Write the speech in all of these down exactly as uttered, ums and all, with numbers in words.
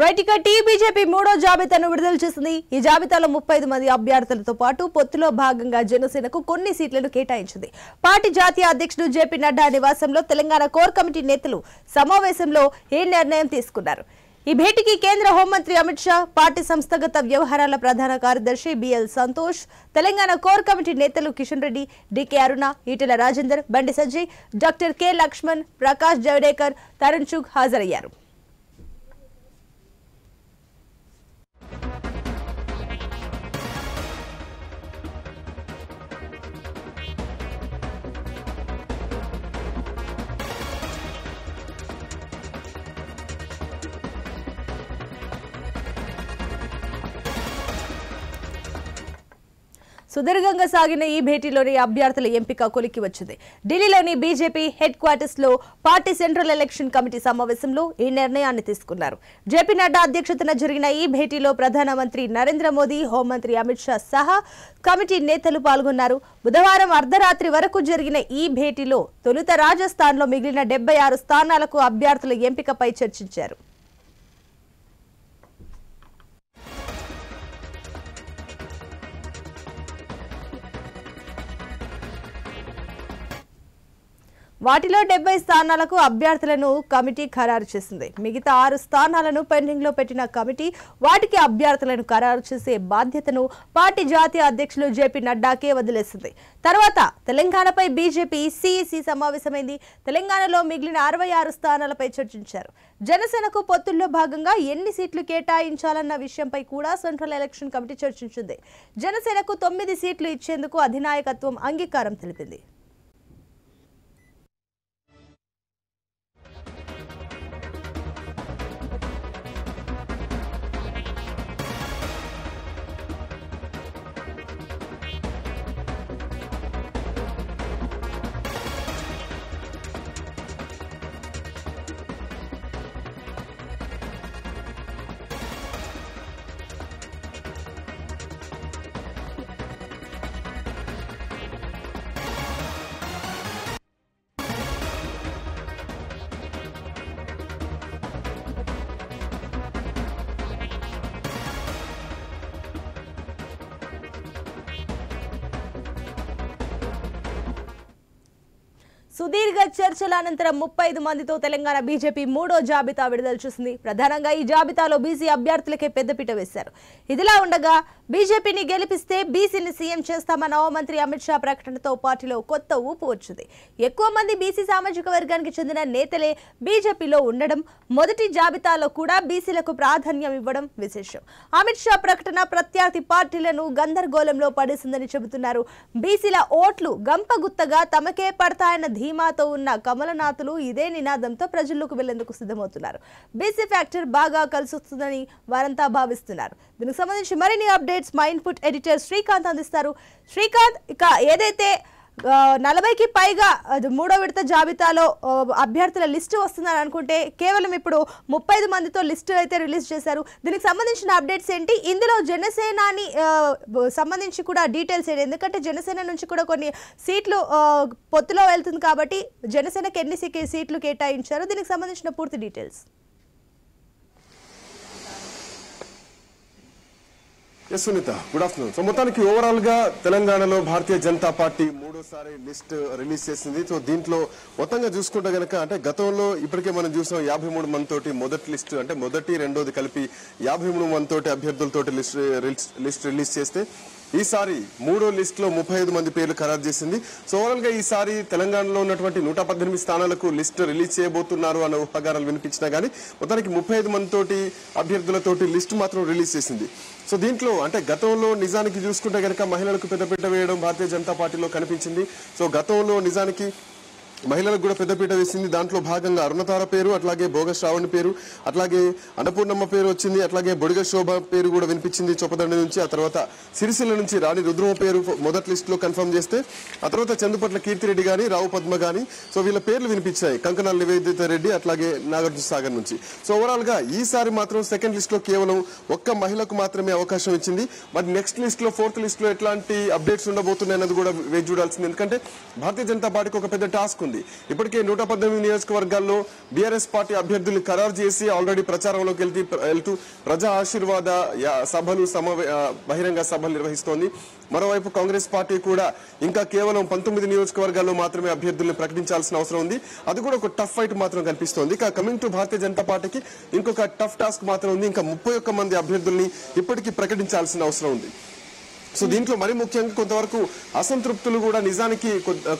Right ఇక TBJP మూడో జాబితాను విడుదల చేసింది। ఈ జాబితాలో ముప్పై ఐదు మంది అభ్యర్థులతో పాటు పొత్తులో భాగంగా జనసేనకు కొన్ని సీట్లను కేటాయించింది। పార్టీ జాతీయ అధ్యక్షుడు జేపీ నడ్డా నివాసంలో తెలంగాణ కోర్ కమిటీ నేతలు సమావేశంలో ఈ నిర్ణయం తీసుకున్నారు। ఈ భేటీకి కేంద్ర హోంమంత్రి అమిత్ షా, పార్టీ సంస్థాగత వ్యవహారాల ప్రధాన కార్యదర్శి BL Santosh, Telangana core committee నేతలు Kishan Reddy, DK Aruna, Etela Rajender, Bandi Sanjay, doctor K Laxman, Prakash Javadekar, Tarun Chugh హాజరయ్యారు। సుదీర్ఘంగా సాగిన ఈ భేటీలోని అభ్యర్థుల ఎంపిక కొలికి వచ్చింది। ఢిల్లీలోని బీజేపీ హెడ్ క్వార్టర్స్ లో పార్టీ సెంట్రల్ ఎలక్షన్ కమిటీ సమావేశంలో ఈ నిర్ణయాన్ని తీసుకున్నారు। జేపీ నడ్డా అధ్యక్షతన జరిగిన ఈ భేటీలో ప్రధానమంత్రి నరేంద్ర మోదీ, హోంమంత్రి అమిత్ షా సహా కమిటీ నేతలు పాల్గొన్నారు। బుధవారం అర్ధరాత్రి వరకు జరిగిన ఈ భేటీలో తొలుత రాజస్థాన్లో మిగిలిన డెబ్బై ఆరు స్థానాలకు అభ్యర్థుల ఎంపికపై చర్చించారు। వాటిలో డెబ్బై స్థానాలకు అభ్యర్థులను కమిటీ ఖరారు చేసింది। మిగతా ఆరు స్థానాలను పెండింగ్లో పెట్టిన కమిటీ వాటికి అభ్యర్థులను ఖరారు చేసే బాధ్యతను పార్టీ జాతీయ అధ్యక్షులు జేపీ నడ్డాకే వదిలేసింది। తర్వాత తెలంగాణపై బీజేపీ సిఈసి సమావేశమైంది। తెలంగాణలో మిగిలిన అరవై ఆరు స్థానాలపై చర్చించారు। జనసేనకు పొత్తుల్లో భాగంగా ఎన్ని సీట్లు కేటాయించాలన్న విషయంపై కూడా సెంట్రల్ ఎలక్షన్ కమిటీ చర్చించింది। జనసేనకు తొమ్మిది సీట్లు ఇచ్చేందుకు అధినాయకత్వం అంగీకారం తెలిపింది। సుదీర్ఘ చర్చల అనంతరం ముప్పై ఐదు మందితో తెలంగాణ బీజేపీ మూడో జాబితా విడుదల చేసింది। ప్రధానంగా ఈ జాబితాలో బీసీ అభ్యర్థులకే పెద్దపీట వేశారు। ఇదిలా ఉండగా బీజేపీని గెలిపిస్తే బీసీని సీఎం చేస్తామన్న హోంమంత్రి అమిత్ షా ప్రకటనతో పార్టీలో కొత్త ఊపు వచ్చింది। ఎక్కువ మంది బీసీ సామాజిక వర్గానికి చెందిన నేతలే బీజేపీలో ఉండడం, మొదటి జాబితాలో కూడా బీసీలకు ప్రాధాన్యం ఇవ్వడం విశేషం। అమిత్ షా ప్రకటన ప్రత్యర్థి పార్టీలను గందరగోళంలో పడేసిందని చెబుతున్నారు। బీసీల ఓట్లు గంపగుత్తగా తమకే పడతాయన్న ధీమాతో ఉన్న కమలనాథులు ఇదే నినాదంతో ప్రజల్లోకి వెళ్లేందుకు సిద్ధమవుతున్నారు। బీసీ ఫ్యాక్టర్ బాగా కలిసొస్తుందని వారంతా భావిస్తున్నారు। దీనికి సంబంధించి మరిన్ని అప్డేట్స్ మా ఇన్పుట్ ఎడిటర్ శ్రీకాంత్ అందిస్తారు। శ్రీకాంత్, ఇక ఏదైతే నలభైకి పైగా మూడో విడత జాబితాలో అభ్యర్థుల లిస్టు వస్తుందని అనుకుంటే కేవలం ఇప్పుడు ముప్పై ఐదు మందితో లిస్టు అయితే రిలీజ్ చేశారు। దీనికి సంబంధించిన అప్డేట్స్ ఏంటి? ఇందులో జనసేనాని సంబంధించి కూడా డీటెయిల్స్ ఏంటి? ఎందుకంటే జనసేన నుంచి కూడా కొన్ని సీట్లు పొత్తులో వెళ్తుంది కాబట్టి జనసేనకు ఎన్ని సీట్లు కేటాయించారు, దీనికి సంబంధించిన పూర్తి details? Yes Sunitha, good afternoon. So మొత్తానికి ఓవరాల్ గా తెలంగాణలో భారతీయ జనతా పార్టీ మూడోసారి లిస్ట్ రిలీజ్ చేసింది। సో దీంట్లో మొత్తంగా చూసుకుంటే గనక అంటే గతంలో ఇప్పటికే మనం చూసాం యాభై మూడు మంది తోటి మొదటి లిస్టు, అంటే మొదటి రెండోది కలిపి యాభై మూడు మంది తోటి అభ్యర్థులతోటి లిస్ట్ లిస్ట్ రిలీజ్ చేస్తే ఈసారి మూడో లిస్టులో ముప్పై ఐదు మంది పేర్లు ఖరారు చేసింది। సో ఓవరాల్గా ఈసారి తెలంగాణలో ఉన్నటువంటి నూట పద్దెనిమిది స్థానాలకు లిస్టు రిలీజ్ చేయబోతున్నారు అన్న ఊహాగానాలు వినిపించినా కానీ మొత్తానికి ముప్పై ఐదు మందితోటి అభ్యర్థులతోటి లిస్టు మాత్రం రిలీజ్ చేసింది। సో దీంట్లో అంటే గతంలో నిజానికి చూసుకుంటే కనుక మహిళలకు పెద్దపీట వేయడం భారతీయ జనతా పార్టీలో కనిపించింది। సో గతంలో నిజానికి మహిళలకు కూడా పెద్దపీట వేసింది। దాంట్లో భాగంగా అరుణతార పేరు, అట్లాగే భోగ శ్రావణి పేరు, అట్లాగే అన్నపూర్ణమ్మ పేరు వచ్చింది, అట్లాగే బొడిగ శోభ పేరు కూడా వినిపించింది చొప్పదండి నుంచి, ఆ తర్వాత సిరిసిల్ల నుంచి రాణి రుద్రమ పేరు మొదటి లిస్టులో కన్ఫర్మ్ చేస్తే, ఆ తర్వాత చందుపట్ల కీర్తిరెడ్డి కానీ, రావు పద్మ కానీ, సో వీళ్ళ పేర్లు వినిపించాయి కంకణాల నివేదిత రెడ్డి, అట్లాగే నాగార్జున సాగర్ నుంచి। సో ఓవరాల్గా ఈసారి మాత్రం సెకండ్ లిస్టులో కేవలం ఒక్క మహిళకు మాత్రమే అవకాశం ఇచ్చింది। మరి నెక్స్ట్ లిస్టులో ఫోర్త్ లిస్టులో ఎట్లాంటి అప్డేట్స్ ఉండబోతున్నాయి అన్నది కూడా వేచి చూడాల్సింది। ఎందుకంటే భారతీయ జనతా పార్టీకి ఒక పెద్ద టాస్క్ ఉంది। ఇప్పటికే నూట పద్దెనిమిది నియోజకవర్గాల్లో బీఆర్ఎస్ పార్టీ అభ్యర్థులు ఖరారు చేసి ఆల్రెడీ ప్రచారంలోకి వెళ్తూ ప్రజా ఆశీర్వాద సభలు బహిరంగ సభలు నిర్వహిస్తోంది. మరోవైపు కాంగ్రెస్ పార్టీ కూడా ఇంకా కేవలం పంతొమ్మిది నియోజకవర్గాల్లో మాత్రమే అభ్యర్థులను ప్రకటించాల్సిన అవసరం ఉంది. అది కూడా ఒక టఫ్ ఫైట్ మాత్రం కనిపిస్తోంది. ఇక కమింగ్ టు భారతీయ జనతా పార్టీకి ఇంకొక టఫ్ టాస్క్ మాత్రం ఉంది. ఇంకా ముప్పై ఒక్క మంది అభ్యర్థుల్ని ఇప్పటికీ ప్రకటించాల్సిన అవసరం ఉంది. సో దీంట్లో మరి ముఖ్యంగా కొంతవరకు అసంతృప్తులు కూడా నిజానికి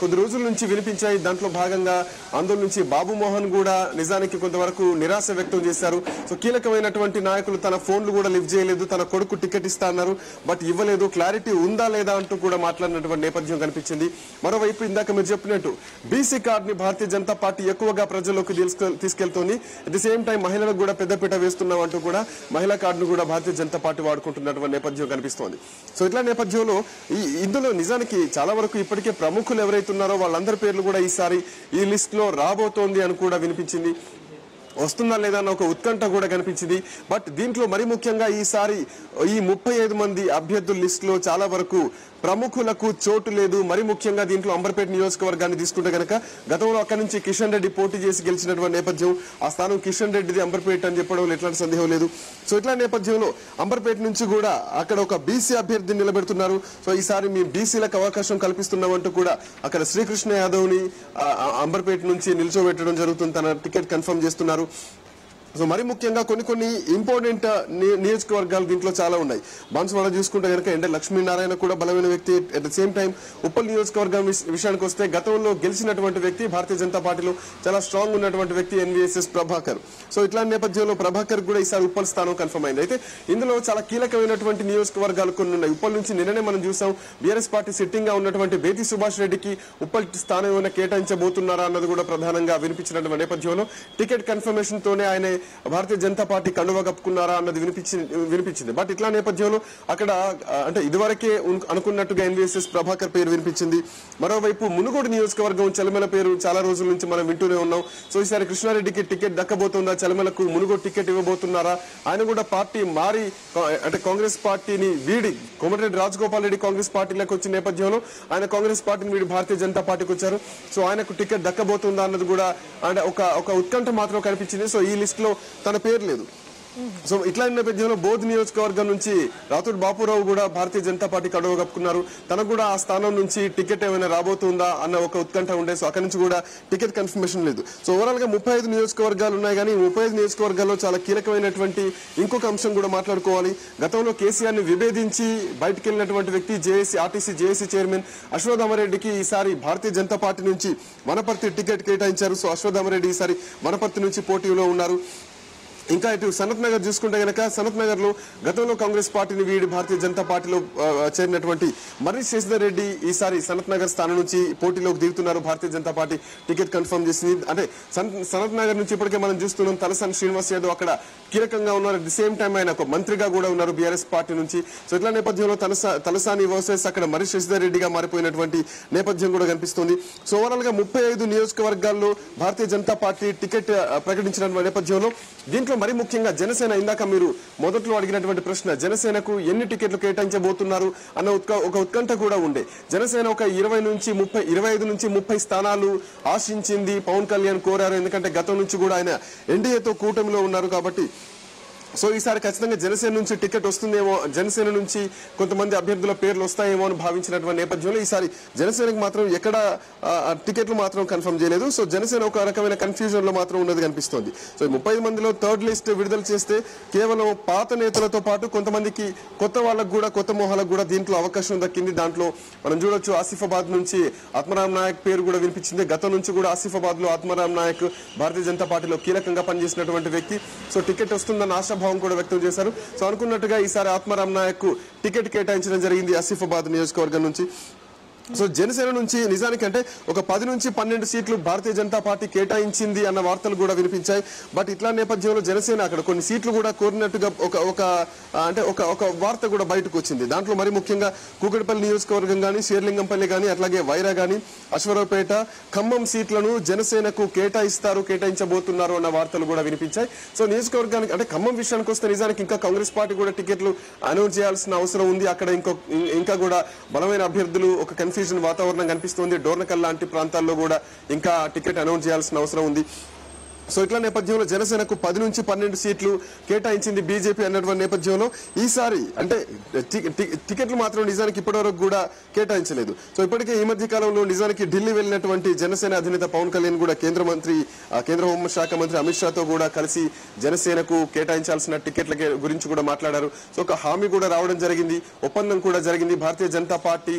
కొద్ది రోజుల నుంచి వినిపించాయి. దాంట్లో భాగంగా ఆందోళన నుంచి బాబు మోహన్ కూడా నిజానికి కొంతవరకు నిరాశ వ్యక్తం చేశారు. సో కీలకమైనటువంటి నాయకులు తన ఫోన్లు కూడా లిఫ్ట్ చేయలేదు. తన కొడుకు టికెట్ ఇస్తా అన్నారు, బట్ ఇవ్వలేదు. క్లారిటీ ఉందా లేదా అంటూ కూడా మాట్లాడినటువంటి నేపథ్యం కనిపించింది. మరోవైపు ఇందాక మీరు చెప్పినట్టు బీసీ కార్డుని భారతీయ జనతా పార్టీ ఎక్కువగా ప్రజల్లోకి తీసుకెళ్తోంది. అట్ ది సేమ్ టైం మహిళలకు కూడా పెద్దపీట వేస్తున్నాం అంటూ కూడా మహిళా కార్డును కూడా భారతీయ జనతా పార్టీ వాడుకుంటున్నటువంటి నేపథ్యం కనిపిస్తోంది. సో ఇట్లా నేపథ్యంలో ఇందులో నిజానికి చాలా వరకు ఇప్పటికే ప్రముఖులు ఎవరైతే ఉన్నారో వాళ్ళందరి పేర్లు కూడా ఈసారి ఈ లిస్ట్ లో రాబోతోంది అని కూడా వినిపించింది. వస్తుందా లేదా అన్న ఒక ఉత్కంఠ కూడా కనిపించింది. బట్ దీంట్లో మరి ముఖ్యంగా ఈసారి ఈ ముప్పై ఐదు మంది అభ్యర్థుల లిస్ట్ లో చాలా వరకు ప్రముఖులకు చోటు లేదు. మరి ముఖ్యంగా దీంట్లో అంబర్పేట నియోజకవర్గాన్ని తీసుకుంటే కనుక గతంలో అక్కడి నుంచి కిషన్ రెడ్డి పోటీ చేసి గెలిచినటువంటి నేపథ్యం, ఆ స్థానం కిషన్ రెడ్డిది అంబర్పేట అని చెప్పడంలో ఎట్లాంటి సందేహం లేదు. సో ఇట్లా నేపథ్యంలో అంబర్పేట నుంచి కూడా అక్కడ ఒక బీసీ అభ్యర్థిని నిలబెడుతున్నారు. సో ఈసారి మీ బీసీలకు అవకాశం కల్పిస్తున్నామంటూ కూడా అక్కడ శ్రీకృష్ణ యాదవ్ని అంబర్పేట నుంచి నిల్చోబెట్టడం జరుగుతుంది. తన టికెట్ కన్ఫర్మ్ చేస్తున్నారు. సో మరి ముఖ్యంగా కొన్ని కొన్ని ఇంపార్టెంట్ నియోజకవర్గాలు దీంట్లో చాలా ఉన్నాయి. బాన్సువాడ చూసుకుంటే కనుక ఎండ లక్ష్మీనారాయణ కూడా బలమైన వ్యక్తి. At the same time Uppal నియోజకవర్గం విషయానికి వస్తే గతంలో గెలిచినటువంటి వ్యక్తి, భారతీయ జనతా పార్టీలో చాలా స్ట్రాంగ్ ఉన్నటువంటి వ్యక్తి ఎన్విఎస్ఎస్ ప్రభాకర్. సో ఇట్లాంటి నేపథ్యంలో ప్రభాకర్ కూడా ఈసారి ఉప్పల్ స్థానం కన్ఫర్మ్ అయింది. అయితే ఇందులో చాలా కీలకమైనటువంటి నియోజకవర్గాలు కొన్ని ఉన్నాయి. ఉప్పల్ నుంచి నిన్ననే మనం చూసాం బీఆర్ఎస్ పార్టీ సిట్టింగ్ గా ఉన్నటువంటి బేతి సుభాష్ రెడ్డికి ఉప్పల్ స్థానం ఏమైనా కేటాయించబోతున్నారా అన్నది కూడా ప్రధానంగా వినిపించినటువంటి నేపథ్యంలో టికెట్ కన్ఫర్మేషన్ తోనే ఆయన భారతీయ జనతా పార్టీ కండువ కప్పుకున్నారా అన్నది వినిపించింది. బట్ ఇట్లా నేపథ్యంలో అక్కడ అంటే ఇదివరకే అనుకున్నట్టుగా ఎన్విఎస్ఎస్ ప్రభాకర్ పేరు వినిపించింది. మరోవైపు మునుగోడు నియోజకవర్గం చలమల పేరు చాలా రోజుల నుంచి మనం వింటూనే ఉన్నాం. సో ఈసారి కృష్ణారెడ్డికి టికెట్ దక్కబోతుందా, చలమలకు మునుగోడు టికెట్ ఇవ్వబోతున్నారా, ఆయన కూడా పార్టీ మారి అంటే కాంగ్రెస్ పార్టీని వీడి కోమటరెడ్డి రాజగోపాల్ రెడ్డి కాంగ్రెస్ పార్టీలోకి వచ్చిన నేపథ్యంలో ఆయన కాంగ్రెస్ పార్టీని వీడి భారతీయ జనతా పార్టీకి వచ్చారు. సో ఆయనకు టికెట్ దక్కబోతుందా అన్నది కూడా అంటే ఒక ఒక ఉత్కంఠ మాత్రం కనిపించింది. సో ఈ లిస్ట్ తన పేరు లేదు. సో ఇట్లాంటి నేపథ్యంలో బోధ్ నియోజకవర్గం నుంచి రాథోడ్ బాపురావు కూడా భారతీయ జనతా పార్టీ కడువ కప్పుకున్నారు. తనకు కూడా ఆ స్థానం నుంచి టికెట్ ఏమైనా రాబోతుందా అన్న ఒక ఉత్కంఠ ఉండే. సో అక్కడి నుంచి కూడా టికెట్ కన్ఫర్మేషన్ లేదు. సో ఓవరాల్ గా ముప్పై ఐదు నియోజకవర్గాలు ఉన్నాయి. కానీ ముప్పై ఐదు నియోజకవర్గాల్లో చాలా కీలకమైనటువంటి ఇంకొక అంశం కూడా మాట్లాడుకోవాలి. గతంలో కేసీఆర్ ని విభేదించి బయటకు వెళ్ళినటువంటి వ్యక్తి జేఏసీ ఆర్టీసీ జేఏసీ చైర్మన్ అశ్వత్థామరెడ్డికి ఈసారి భారతీయ జనతా పార్టీ నుంచి వనపర్తి టికెట్ కేటాయించారు. సో అశ్వత్థామరెడ్డి ఈసారి వనపర్తి నుంచి పోటీలో ఉన్నారు. ఇంకా ఇటు సనత్ నగర్ చూసుకుంటే కనుక సనత్ నగర్ లో గతంలో కాంగ్రెస్ పార్టీని వీడి భారతీయ జనతా పార్టీలో చేరినటువంటి మర్రి శశిధర్ రెడ్డి ఈసారి సనత్ నగర్ స్థానం నుంచి పోటీలోకి దిగుతున్నారు. Bharatiya Janata party ticket confirm చేసింది. అంటే సనత్ నగర్ నుంచి ఇప్పటికే మనం చూస్తున్నాం తలసాని శ్రీనివాస్ యాదవ్ అక్కడ కీలకంగా ఉన్నారు. అట్ ది సేమ్ టైం ఆయన ఒక మంత్రిగా కూడా ఉన్నారు బీఆర్ఎస్ పార్టీ నుంచి. సో ఇట్లా నేపథ్యంలో తలసా తలసాని వర్సెస్ అక్కడ మర్రి శశిధర్ రెడ్డిగా మారిపోయినటువంటి నేపథ్యం కూడా కనిపిస్తుంది. సో ఓవరాల్ గా ముప్పై ఐదు నియోజకవర్గాల్లో భారతీయ జనతా పార్టీ టికెట్ ప్రకటించిన నేపథ్యంలో దీంట్లో మరి ముఖ్యంగా జనసేన ఇందాక మీరు మొదట్లో అడిగినటువంటి ప్రశ్న జనసేనకు ఎన్ని టికెట్లు కేటాయించబోతున్నారు అన్న ఒక ఉత్కంఠ కూడా ఉండే. జనసేన ఒక ఇరవై నుంచి ముప్పై ఇరవై ఐదు నుంచి ముప్పై స్థానాలు ఆశించింది. పవన్ కళ్యాణ్ కోరారు. ఎందుకంటే గతం నుంచి కూడా ఆయన ఎన్డీఏతో కూటమిలో ఉన్నారు కాబట్టి. సో ఈసారి ఖచ్చితంగా జనసేన నుంచి టికెట్ వస్తుందేమో, జనసేన నుంచి కొంతమంది అభ్యర్థుల పేర్లు వస్తాయేమో అని భావించినటువంటి నేపథ్యంలో ఈసారి జనసేనకు మాత్రం ఎక్కడ టికెట్లు మాత్రం కన్ఫర్మ్ చేయలేదు. సో జనసేన ఒక రకమైన కన్ఫ్యూజన్ లో మాత్రం ఉన్నది కనిపిస్తోంది. సో ముప్పై మందిలో థర్డ్ లిస్ట్ విడుదల చేస్తే కేవలం పాత నేతలతో పాటు కొంతమందికి కొత్త వాళ్ళకు కూడా కొత్త మోహాలకు కూడా దీంట్లో అవకాశం దక్కింది. దాంట్లో మనం చూడొచ్చు ఆసిఫాబాద్ నుంచి ఆత్మరాం నాయక్ పేరు కూడా వినిపించింది. గతం నుంచి కూడా ఆసిఫాబాద్ లో ఆత్మరాం నాయక్ భారతీయ జనతా పార్టీలో కీలకంగా పనిచేసినటువంటి వ్యక్తి. సో టికెట్ వస్తుందన్న ఆశ భావం కూడా వ్యక్తం చేశారు. సో అనుకున్నట్టుగా ఈసారి ఆత్మరాం నాయక్ టికెట్ కేటాయించడం జరిగింది ఆసిఫాబాద్ నియోజకవర్గం నుంచి. సో జనసేన నుంచి నిజానికంటే ఒక పది నుంచి పన్నెండు సీట్లు భారతీయ జనతా పార్టీ కేటాయించింది అన్న వార్తలు కూడా వినిపించాయి. బట్ ఇట్లా నేపథ్యంలో జనసేన అక్కడ కొన్ని సీట్లు కూడా కోరినట్టుగా ఒక ఒక అంటే ఒక ఒక వార్త కూడా బయటకు వచ్చింది. దాంట్లో మరి ముఖ్యంగా కూకట్పల్లి నియోజకవర్గం కానీ, షేర్లింగంపల్లి కానీ, అట్లాగే వైరా కానీ, అశ్వరావుపేట, ఖమ్మం సీట్లను జనసేనకు కేటాయిస్తారు కేటాయించబోతున్నారు అన్న వార్తలు కూడా వినిపించాయి. సో నియోజకవర్గానికి అంటే ఖమ్మం విషయానికి వస్తే నిజానికి ఇంకా కాంగ్రెస్ పార్టీ కూడా టికెట్లు అనౌన్స్ చేయాల్సిన అవసరం ఉంది. అక్కడ ఇంకో ఇంకా కూడా బలమైన అభ్యర్థులు ఒక కన్ఫ్యూజన్ వాతావరణం కనిపిస్తుంది. డోర్నకల్ లాంటి ప్రాంతాల్లో కూడా ఇంకా టికెట్ అనౌన్స్ చేయాల్సిన అవసరం ఉంది. సో ఇట్లా నేపథ్యంలో జనసేనకు పది నుంచి పన్నెండు సీట్లు కేటాయించింది బీజేపీ అన్నటువంటి నేపథ్యంలో ఈసారి అంటే టికెట్లు మాత్రం నిజానికి ఇప్పటివరకు కూడా కేటాయించలేదు. సో ఇప్పటికే ఈ మధ్య కాలంలో నిజానికి ఢిల్లీ వెళ్ళినటువంటి జనసేన అధినేత పవన్ కళ్యాణ్ కూడా కేంద్ర మంత్రి కేంద్ర హోంశాఖ మంత్రి అమిత్ షాతో కూడా కలిసి జనసేనకు కేటాయించాల్సిన టికెట్ల గురించి కూడా మాట్లాడారు. సో ఒక హామీ కూడా రావడం జరిగింది, ఒప్పందం కూడా జరిగింది. భారతీయ జనతా పార్టీ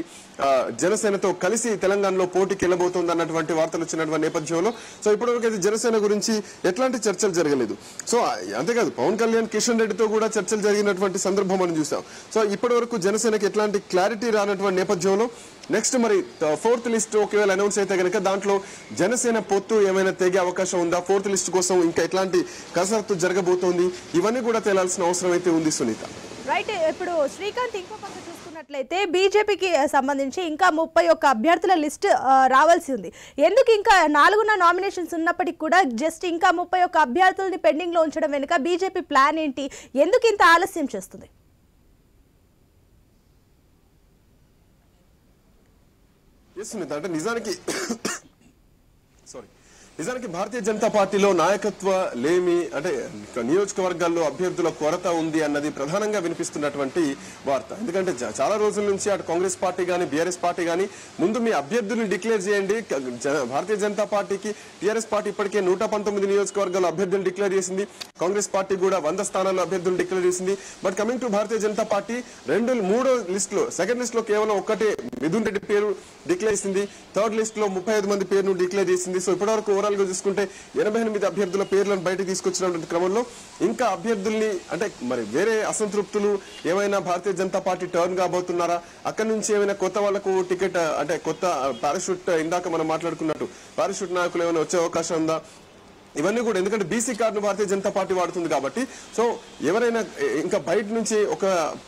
జనసేనతో కలిసి తెలంగాణలో పోటీకి వెళ్ళబోతోంది అన్నటువంటి వార్తలు వచ్చినటువంటి నేపథ్యంలో సో ఇప్పటివరకు అయితే జనసేన గురించి ఎట్లాంటి చర్చలు జరగలేదు. సో అంతేకాదు పవన్ కళ్యాణ్ కిషన్ రెడ్డితో కూడా చర్చలు జరిగినటువంటి సందర్భం మనం చూసాం. సో ఇప్పటి వరకు జనసేనకి ఎట్లాంటి క్లారిటీ రానటువంటి నేపథ్యంలో నెక్స్ట్ మరి ఫోర్త్ లిస్ట్ ఒకవేళ అనౌన్స్ అయితే కనుక దాంట్లో జనసేన పొత్తు ఏమైనా తెగే అవకాశం ఉందా, ఫోర్త్ లిస్ట్ కోసం ఇంకా ఎట్లాంటి కసరత్తు జరగబోతోంది, ఇవన్నీ కూడా తేలాల్సిన అవసరం అయితే ఉంది సునీత. రైట్, ఇప్పుడు శ్రీకాంత్ ఇంకో పక్క చూసుకున్నట్లయితే బీజేపీకి సంబంధించి ఇంకా ముప్పై ఒక్క అభ్యర్థుల లిస్ట్ రావాల్సి ఉంది. ఎందుకు ఇంకా నాలుగున్న నామినేషన్స్ ఉన్నప్పటికీ కూడా జస్ట్ ఇంకా ముప్పై ఒక్క అభ్యర్థులని పెండింగ్లో ఉంచడం వెనుక బీజేపీ ప్లాన్ ఏంటి, ఎందుకు ఇంత ఆలస్యం చేస్తుంది? అంటే నిజానికి సారీ నిజానికి భారతీయ జనతా పార్టీలో నాయకత్వ లేమి అంటే నియోజకవర్గాల్లో అభ్యర్థుల కొరత ఉంది అన్నది ప్రధానంగా వినిపిస్తున్నటువంటి వార్త. ఎందుకంటే చాలా రోజుల నుంచి అటు కాంగ్రెస్ పార్టీ కానీ బీఆర్ఎస్ పార్టీ కానీ ముందు మీ అభ్యర్థుల్ని డిక్లేర్ చేయండి, భారతీయ జనతా పార్టీకి టీఆర్ఎస్ పార్టీ ఇప్పటికే నూట పంతొమ్మిది నియోజకవర్గాల్లో అభ్యర్థులు డిక్లేర్ చేసింది, కాంగ్రెస్ పార్టీ కూడా వంద స్థానాల్లో అభ్యర్థులు డిక్లేర్ చేసింది. But coming to Bharatiya Janata Party రెండు మూడో లిస్టులో సెకండ్ లిస్టులో కేవలం ఒక్కటే మిథున్ రెడ్డి పేరు డిక్లేర్ చేసింది, థర్డ్ లిస్టులో ముప్పై ఐదు మంది పేరును డిక్లేర్ చేసింది. సో ఇప్పటివరకు ఓవరాల్ గా చూసుకుంటే ఎనభై ఎనిమిది అభ్యర్థుల పేర్లను బయటకు తీసుకొచ్చినటువంటి క్రమంలో ఇంకా అభ్యర్థుల్ని అంటే మరి వేరే అసంతృప్తులు ఏమైనా భారతీయ జనతా పార్టీ టర్న్ కాబోతున్నారా, అక్కడి నుంచి ఏమైనా కొత్త వాళ్లకు టికెట్ అంటే కొత్త పారాషూట్ ఇందాక మనం మాట్లాడుకున్నట్టు పారాషూట్ నాయకులు ఏమైనా వచ్చే అవకాశం ఉందా, ఇవన్నీ కూడా ఎందుకంటే బీసీ కార్డును భారతీయ జనతా పార్టీ వాడుతుంది కాబట్టి సో ఎవరైనా ఇంకా బయట నుంచి ఒక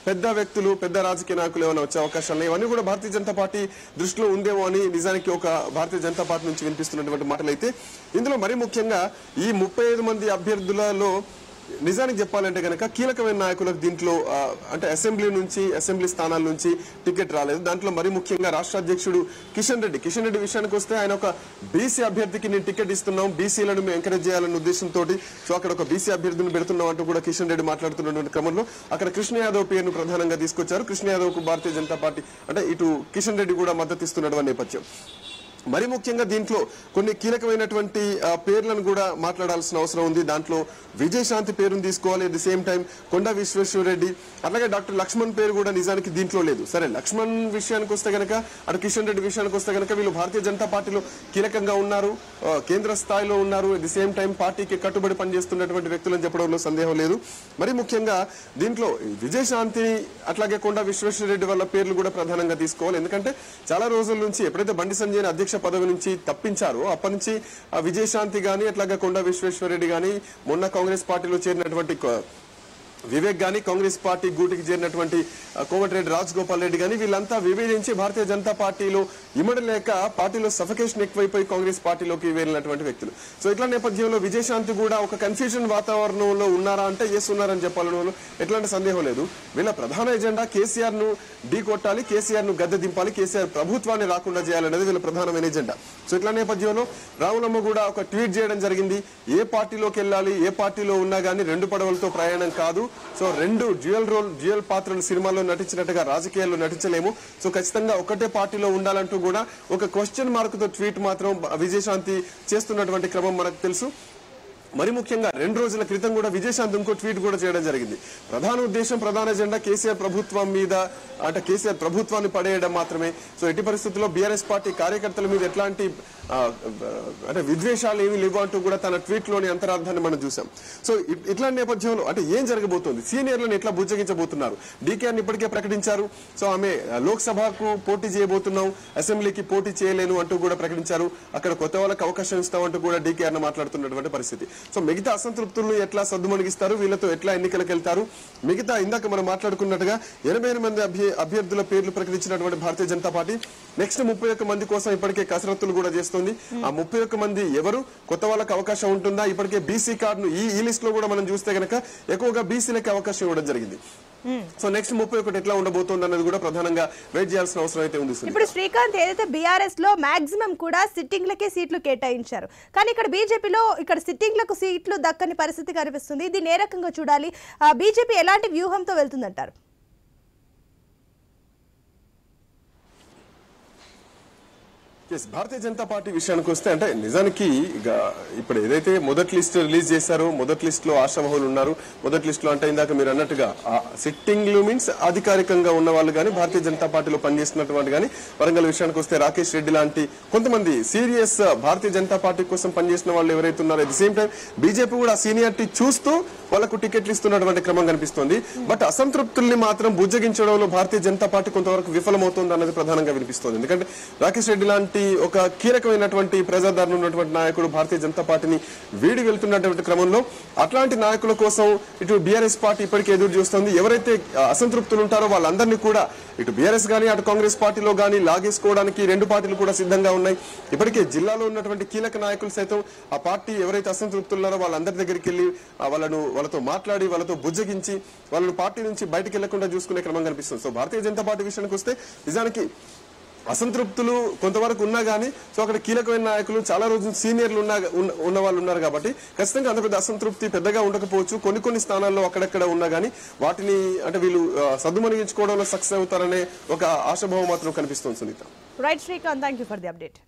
పెద్ద వ్యక్తులు పెద్ద రాజకీయ నాయకులు ఏమైనా వచ్చే అవకాశాలు ఇవన్నీ కూడా భారతీయ జనతా పార్టీ దృష్టిలో ఉందేమో అని నిజానికి ఒక భారతీయ జనతా పార్టీ నుంచి వినిపిస్తున్నటువంటి మాటలు అయితే. ఇందులో మరీ ముఖ్యంగా ఈ ముప్పై ఐదు మంది అభ్యర్థులలో నిజానికి చెప్పాలంటే కనుక కీలకమైన నాయకులకు దీంట్లో అంటే అసెంబ్లీ నుంచి అసెంబ్లీ స్థానాల నుంచి టికెట్ రాలేదు. దాంట్లో మరీ ముఖ్యంగా రాష్ట్ర అధ్యక్షుడు కిషన్ రెడ్డి కిషన్ రెడ్డి విషయానికి వస్తే ఆయన ఒక బీసీ అభ్యర్థికి నేను టికెట్ ఇస్తున్నాం, బీసీలను మేము ఎంకరేజ్ చేయాలనే ఉద్దేశంతో సో అక్కడ ఒక బీసీ అభ్యర్థిని పెడుతున్నాం అంటూ కూడా కిషన్ రెడ్డి మాట్లాడుతున్నటువంటి క్రమంలో అక్కడ కృష్ణ యాదవ్ పేరును ప్రధానంగా తీసుకొచ్చారు. కృష్ణ యాదవ్కు భారతీయ జనతా పార్టీ అంటే ఇటు కిషన్ రెడ్డి కూడా మద్దతు ఇస్తున్నటువంటి నేపథ్యం. మరి ముఖ్యంగా దీంట్లో కొన్ని కీలకమైనటువంటి పేర్లను కూడా మాట్లాడాల్సిన అవసరం ఉంది. దాంట్లో విజయ్ శాంతి పేరును తీసుకోవాలి, అట్ ది సేమ్ టైం కొండ విశ్వేశ్వర రెడ్డి, అలాగే డాక్టర్ లక్ష్మణ్ పేరు కూడా నిజానికి దీంట్లో లేదు. సరే లక్ష్మణ్ విషయానికి వస్తే కనుక అటు కిషన్ రెడ్డి విషయానికి వస్తే కనుక వీళ్ళు భారతీయ జనతా పార్టీలో కీలకంగా ఉన్నారు, కేంద్ర స్థాయిలో ఉన్నారు, అట్ ది సేమ్ టైం పార్టీకి కట్టుబడి పనిచేస్తున్నటువంటి వ్యక్తులని చెప్పడంలో సందేహం లేదు. మరి ముఖ్యంగా దీంట్లో విజయ్ శాంతి అట్లాగే కొండ విశ్వేశ్వర రెడ్డి వాళ్ళ పేర్లు కూడా ప్రధానంగా తీసుకోవాలి. ఎందుకంటే చాలా రోజుల నుంచి ఎప్పుడైతే బండి సంజయ్ని అధ్యక్ష పదవి నుంచి తప్పించారు అప్పటి నుంచి విజయశాంతి గాని అట్లాగే కొండ విశ్వేశ్వరరెడ్డి గాని మొన్న కాంగ్రెస్ పార్టీలో చేరినటువంటి వివేక్ గాని కాంగ్రెస్ పార్టీ గూటికి చేరినటువంటి కోమటరెడ్డి రాజగోపాల్ రెడ్డి గాని వీళ్ళంతా విభేదించి భారతీయ జనతా పార్టీలో ఇమడలేక పార్టీలో సఫకేషన్ ఎక్కువైపోయి కాంగ్రెస్ పార్టీలోకి వెళ్ళినటువంటి వ్యక్తులు. సో ఇట్లా నేపథ్యంలో విజయశాంతి కూడా ఒక కన్ఫ్యూజన్ వాతావరణంలో ఉన్నారా అంటే ఎస్ ఉన్నారని చెప్పాలని ఎట్లాంటి సందేహం లేదు. వీళ్ళ ప్రధాన ఎజెండా కేసీఆర్ ను ఢీ కొట్టాలి, కేసీఆర్ ను గద్దె దింపాలి, కేసీఆర్ ప్రభుత్వాన్ని రాకుండా చేయాలనేది వీళ్ళ ప్రధానమైన ఎజెండా. సో ఇట్లా నేపథ్యంలో రావులమ్మ కూడా ఒక ట్వీట్ చేయడం జరిగింది, ఏ పార్టీలోకి వెళ్ళాలి ఏ పార్టీలో ఉన్నా కానీ రెండు పడవలతో ప్రయాణం కాదు, సో రెండు డ్యూయల్ రోల్ డ్యూయల్ పాత్రలు సినిమాల్లో నటించినట్టుగా రాజకీయాల్లో నటించలేము, సో ఖచ్చితంగా ఒకటే పార్టీలో ఉండాలంటూ కూడా ఒక క్వశ్చన్ మార్క్ తో ట్వీట్ మాత్రం విజయశాంతి చేస్తున్నటువంటి క్రమం మనకు తెలుసు. మరి ముఖ్యంగా రెండు రోజుల క్రితం కూడా విజయశాంతి ఇంకో ట్వీట్ కూడా చేయడం జరిగింది, ప్రధాన ఉద్దేశం ప్రధాన ఎజెండా కేసీఆర్ ప్రభుత్వం మీద అంటే కేసీఆర్ ప్రభుత్వాన్ని పడేయడం మాత్రమే, సో ఎట్టి పరిస్థితుల్లో బీఆర్ఎస్ పార్టీ కార్యకర్తల మీద ఎట్లాంటి అంటే విద్వేషాలు ఏమీ లేవు అంటూ కూడా తన ట్వీట్లోని అంతరార్థాన్ని మనం చూసాం. సో ఇట్లాంటి నేపథ్యంలో అంటే ఏం జరగబోతోంది, సీనియర్లను ఎట్లా బుజ్జగించబోతున్నారు? డీకేఆర్ని ఇప్పటికే ప్రకటించారు, సో ఆమె లోక్సభకు పోటీ చేయబోతున్నాం అసెంబ్లీకి పోటీ చేయలేను అంటూ కూడా ప్రకటించారు, అక్కడ కొత్త వాళ్ళకి అవకాశం ఇస్తామంటూ కూడా డీకేఆర్ని మాట్లాడుతున్నటువంటి పరిస్థితి. సో మిగతా అసంతృప్తులను ఎట్లా సద్దుమణిగిస్తారు, వీళ్ళతో ఎట్లా ఎన్నికలకు వెళ్తారు? మిగతా ఇందాక మనం మాట్లాడుకున్నట్టుగా ఎనభై ఎనిమిది మంది అభ్య అభ్యర్థుల పేర్లు ప్రకటించినటువంటి భారతీయ జనతా పార్టీ నెక్స్ట్ ముప్పై ఒక్క మంది కోసం ఇప్పటికే కసరత్తులు కూడా చేస్తుంది. ఆ ముప్పై ఒక్క మంది ఎవరు, కొత్త వాళ్ళకి అవకాశం ఉంటుందా? ఇప్పటికే బీసీ కార్డును ఈ లిస్ట్ లో కూడా మనం చూస్తే కనుక ఎక్కువగా బీసీలకి అవకాశం ఇవ్వడం జరిగింది. सो नेक्स्ट मुफ्त एट्ला प्रधानंगा वेट చేయాల్సిన అవసరం అయితే ఉంది. ఇప్పుడు శ్రీకాంత్ ఏదైతే బీఆర్ఎస్ లో మాక్సిమం కూడా సిట్టింగ్లకే సీట్లు కేటాయించారు, కానీ ఇక్కడ బీజేపీలో ఇక్కడ సిట్టింగ్లకు సీట్లు దక్కని పరిస్థితి కనిపిస్తుంది. దీని ఏ రకంగా చూడాలి, బీజేపీ ఎలాంటి వ్యూహంతో వెళ్తుందంటారు? भारतीय जनता पार्टी विषयानिकि वस्ते अंटे निजानिकि इप्पुडु एदैते मोदटि लिस्ट रिलीज चेशारो मोदटि लिस्ट लो आशावहुलु उन्नारु. मोदटि लिस्ट लो अंटे इंदाक मीरु अन्नट्टुगा सिट्टिंग्लु मीन्स अधिकारिकंगा उन्न वाळ्ळु गानी भारतीय जनता पार्टीलो पनि चेस्तुन्नटुवंटि गानी वरंगल विषयानिकि वस्ते राकेश रेड्डी लांटि कोंतमंदि सीरियस भारतीय जनता पार्टी कोसम पनि चेसिन वाळ्ळु एवरैते उन्नारो अट सेम टाइम बीजेपी कूडा सीनियरिटी चूस्तू वाळ्ळकु टिकेट्लु इस्तुन्नटुवंटि क्रमं कनिपिस्तुंदी. बट असंतृप्तुल्नि मात्रं बुज्जगिंचडंलो भारतीय जनता पार्टी कोंतवरकु विफलमవుతోంది అన్నది ప్రధానంగా వినిపిస్తోంది. ఎందుకంటే రాకేష్ రెడ్డి లాంటి ఒక కీలకమైనటువంటి ప్రజాదరణున్నటువంటి నాయకుడు భారతీయ జనతా పార్టీని వీడి వెళ్తున్నటువంటి క్రమంలో అట్లాంటి నాయకుల కోసం ఇటు బీఆర్ఎస్ పార్టీ ఇప్పటికే ఎదురు చూస్తుంది. ఎవరైతే అసంతృప్తులు ఉంటారో వాళ్ళందరినీ కూడా ఇటు బీఆర్ఎస్ గాని అటు కాంగ్రెస్ పార్టీలో గాని లాగేసుకోవడానికి రెండు పార్టీలు కూడా సిద్ధంగా ఉన్నాయి. ఇప్పటికే జిల్లాలో ఉన్నటువంటి కీలక నాయకులు సైతం ఆ పార్టీ ఎవరైతే అసంతృప్తులు ఉన్నారో వాళ్ళందరి దగ్గరికి వెళ్ళి వాళ్ళను వాళ్ళతో మాట్లాడి వాళ్ళతో బుజ్జగించి వాళ్ళను పార్టీ నుంచి బయటకు వెళ్లకుండా చూసుకునే క్రమం కనిపిస్తుంది. సో భారతీయ జనతా పార్టీ విషయానికి వస్తే నిజానికి అసంతృప్తులు కొంతవరకు ఉన్నా కానీ సో అక్కడ కీలకమైన నాయకులు చాలా రోజులు సీనియర్లు ఉన్న ఉన్న వాళ్ళు ఉన్నారు కాబట్టి ఖచ్చితంగా అంత పెద్ద అసంతృప్తి పెద్దగా ఉండకపోవచ్చు. కొన్ని కొన్ని స్థానాల్లో అక్కడక్కడ ఉన్నా కానీ వాటిని అంటే వీళ్ళు సద్దుమణిగించుకోవడంలో సక్సెస్ అవుతారనే ఒక ఆశాభావం మాత్రం కనిపిస్తుంది. Sunitha. Right Srikanth, thank you for the update.